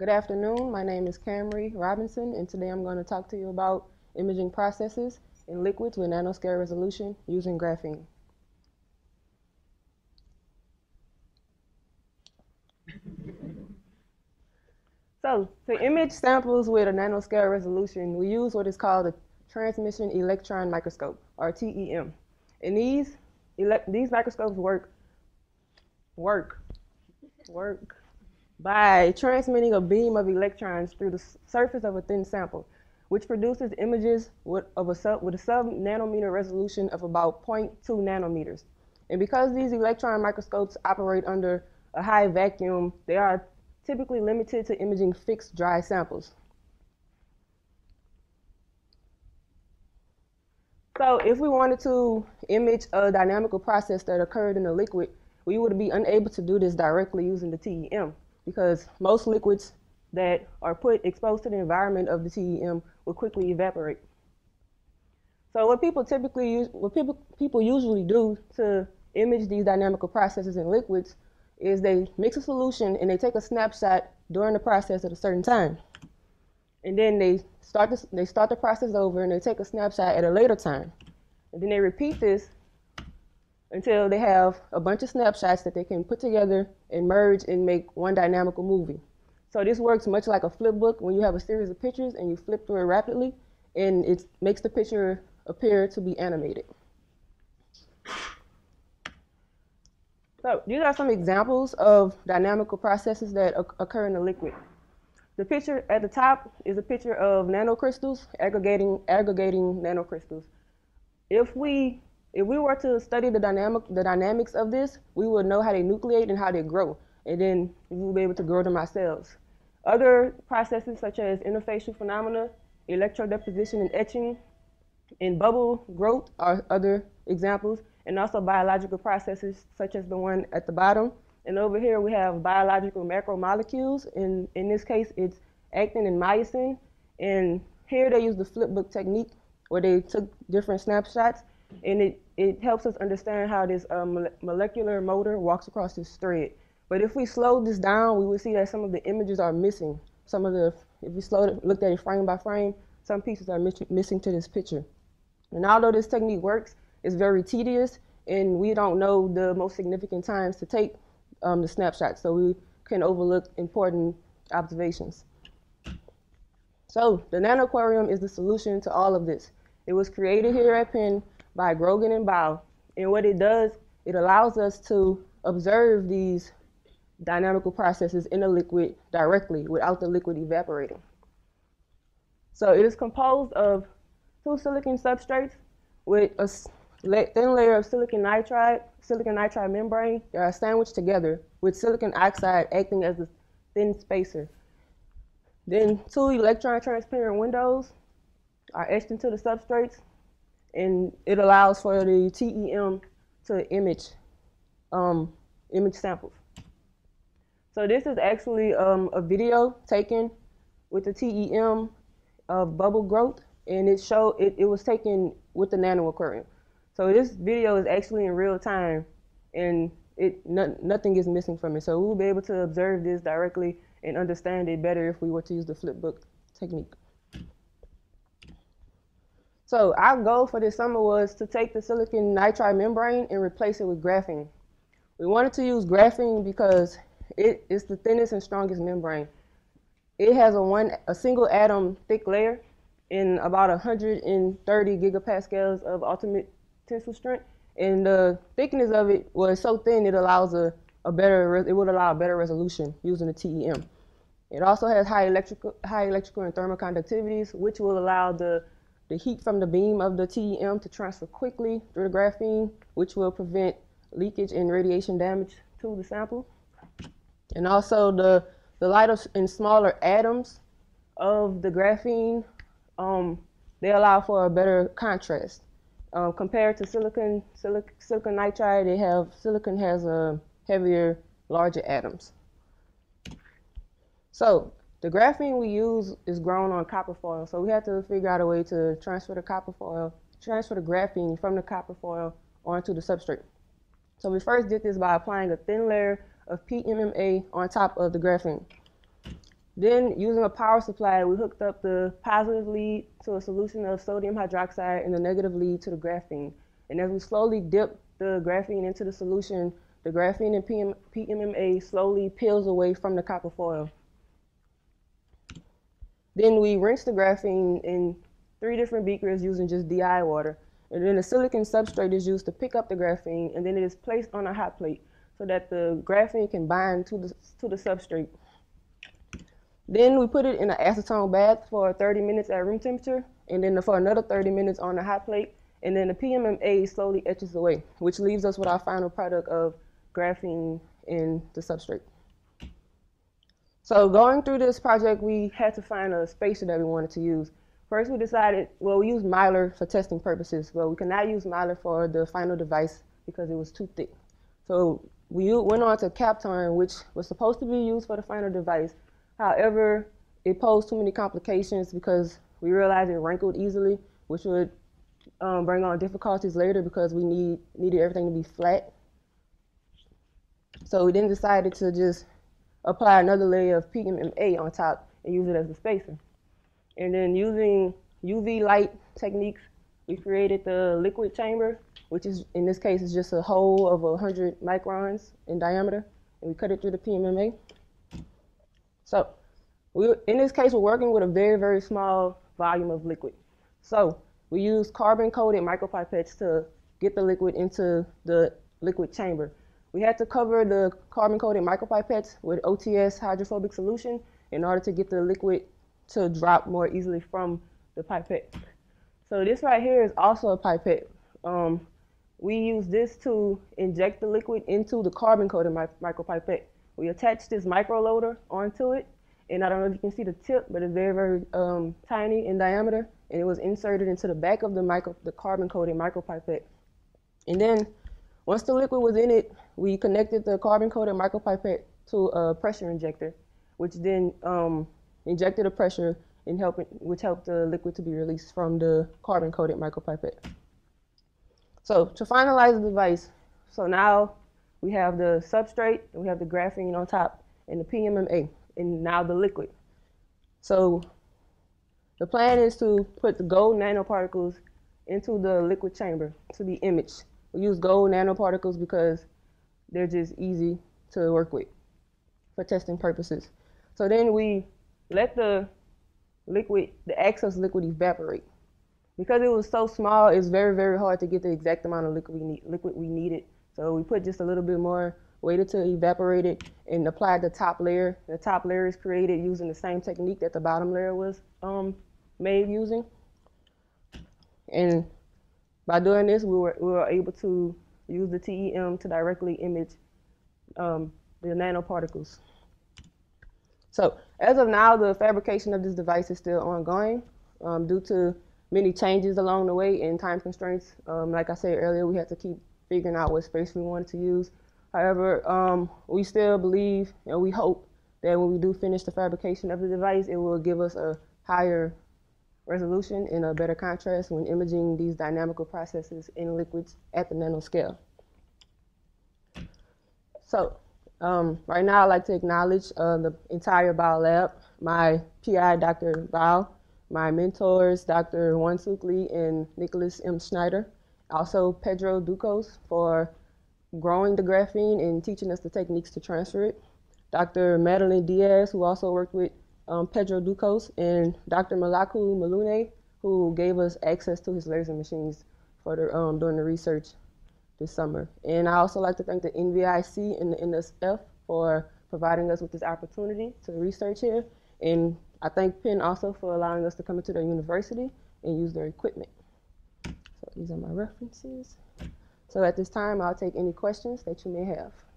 Good afternoon, my name is Camri Robinson, and today I'm going to talk to you about imaging processes in liquids with nanoscale resolution using graphene. So, to image samples with a nanoscale resolution, we use what is called a transmission electron microscope, or TEM. And these microscopes work by transmitting a beam of electrons through the surface of a thin sample, which produces images with a sub-nanometer resolution of about 0.2 nanometers. And because these electron microscopes operate under a high vacuum, they are typically limited to imaging fixed dry samples. So if we wanted to image a dynamical process that occurred in a liquid, we would be unable to do this directly using the TEM, because most liquids that are exposed to the environment of the TEM will quickly evaporate. So what people usually do to image these dynamical processes in liquids is they mix a solution and they take a snapshot during the process at a certain time. And then they start the process over and they take a snapshot at a later time. And then they repeat this until they have a bunch of snapshots that they can put together and merge and make one dynamical movie. So this works much like a flip book when you have a series of pictures and you flip through it rapidly and it makes the picture appear to be animated. So these are some examples of dynamical processes that occur in a liquid. The picture at the top is a picture of nanocrystals aggregating nanocrystals. If we were to study the dynamics of this, we would know how they nucleate and how they grow, and then we will be able to grow them ourselves. Other processes such as interfacial phenomena, electrodeposition and etching, and bubble growth are other examples, and also biological processes such as the one at the bottom. And over here we have biological macromolecules. In this case, it's actin and myosin. And here they use the flip book technique where they took different snapshots. And it helps us understand how this molecular motor walks across this thread. But if we slow this down, we would see that some of the images are missing. If we looked at it frame by frame, some pieces are missing to this picture. And although this technique works, it's very tedious. And we don't know the most significant times to take the snapshots, so we can overlook important observations. So the nanoaquarium is the solution to all of this. It was created here at Penn by Grogan and Bao, and what it does, it allows us to observe these dynamical processes in a liquid directly without the liquid evaporating. So it is composed of two silicon substrates with a thin layer of silicon nitride membrane. They are sandwiched together with silicon oxide acting as a thin spacer. Then two electron transparent windows are etched into the substrates, and it allows for the TEM to image samples. So this is actually a video taken with the TEM of bubble growth, and it was taken with the nanoaquarium. So this video is actually in real time, and nothing is missing from it. So we'll be able to observe this directly and understand it better if we were to use the flip book technique. So our goal for this summer was to take the silicon nitride membrane and replace it with graphene. We wanted to use graphene because it is the thinnest and strongest membrane. It has a single atom thick layer and about 130 gigapascals of ultimate tensile strength, and the thickness of it was so thin it allows a better resolution using the TEM. It also has high electrical and thermal conductivities, which will allow the heat from the beam of the TEM to transfer quickly through the graphene, which will prevent leakage and radiation damage to the sample. And also the lighter and smaller atoms of the graphene, they allow for a better contrast. Compared to silicon nitride, silicon has a heavier, larger atoms. So the graphene we use is grown on copper foil. So we have to figure out a way to transfer the graphene from the copper foil onto the substrate. So we first did this by applying a thin layer of PMMA on top of the graphene. Then, using a power supply, we hooked up the positive lead to a solution of sodium hydroxide and the negative lead to the graphene. And as we slowly dip the graphene into the solution, the graphene and PMMA slowly peels away from the copper foil. Then we rinse the graphene in 3 different beakers using just DI water. And then a silicon substrate is used to pick up the graphene, and then it is placed on a hot plate so that the graphene can bind to the substrate. Then we put it in an acetone bath for 30 minutes at room temperature, and then for another 30 minutes on a hot plate, and then the PMMA slowly etches away, which leaves us with our final product of graphene in the substrate. So going through this project, we had to find a spacer that we wanted to use. First, we decided, well, we used Mylar for testing purposes, but we could not use Mylar for the final device because it was too thick. So we went on to Kapton, which was supposed to be used for the final device. However, it posed too many complications because we realized it wrinkled easily, which would bring on difficulties later because we needed everything to be flat. So we then decided to just apply another layer of PMMA on top and use it as a spacer. And then using UV light techniques, we created the liquid chamber, which is, in this case, is just a hole of 100 microns in diameter, and we cut it through the PMMA. So in this case, we're working with a very, very small volume of liquid. So we used carbon-coated micropipettes to get the liquid into the liquid chamber. We had to cover the carbon-coated micropipettes with OTS hydrophobic solution in order to get the liquid to drop more easily from the pipette. So this right here is also a pipette. We used this to inject the liquid into the carbon-coated micropipette. We attached this micro-loader onto it, and I don't know if you can see the tip, but it's very, very tiny in diameter, and it was inserted into the back of the carbon-coated micropipette. And then once the liquid was in it, we connected the carbon-coated micropipette to a pressure injector, which then injected a pressure, which helped the liquid to be released from the carbon-coated micropipette. So to finalize the device, so now we have the substrate, and we have the graphene on top, and the PMMA, and now the liquid. So the plan is to put the gold nanoparticles into the liquid chamber to be imaged. We use gold nanoparticles because they're just easy to work with for testing purposes. So then we let the liquid, the excess liquid, evaporate. Because it was so small, it's very, very hard to get the exact amount of liquid we needed. So we put just a little bit more, waited to evaporate it, and applied the top layer. The top layer is created using the same technique that the bottom layer was made using. And by doing this, we were able to use the TEM to directly image the nanoparticles. So as of now, the fabrication of this device is still ongoing due to many changes along the way and time constraints. Like I said earlier, we had to keep figuring out what space we wanted to use. However, we still believe and we hope that when we do finish the fabrication of the device, it will give us a higher resolution and a better contrast when imaging these dynamical processes in liquids at the nanoscale. So right now I'd like to acknowledge the entire Bau Lab, my PI, Dr. Bao, my mentors, Dr. Wonsuk Lee and Nicholas M. Schneider. Also, Pedro Ducos for growing the graphene and teaching us the techniques to transfer it. Dr. Madeline Diaz, who also worked with Pedro Ducos, and Dr. Malaku Malune, who gave us access to his laser machines for the, during the research this summer. And I also like to thank the NVIC and the NSF for providing us with this opportunity to research here. And I thank Penn also for allowing us to come into their university and use their equipment. These are my references. So at this time, I'll take any questions that you may have.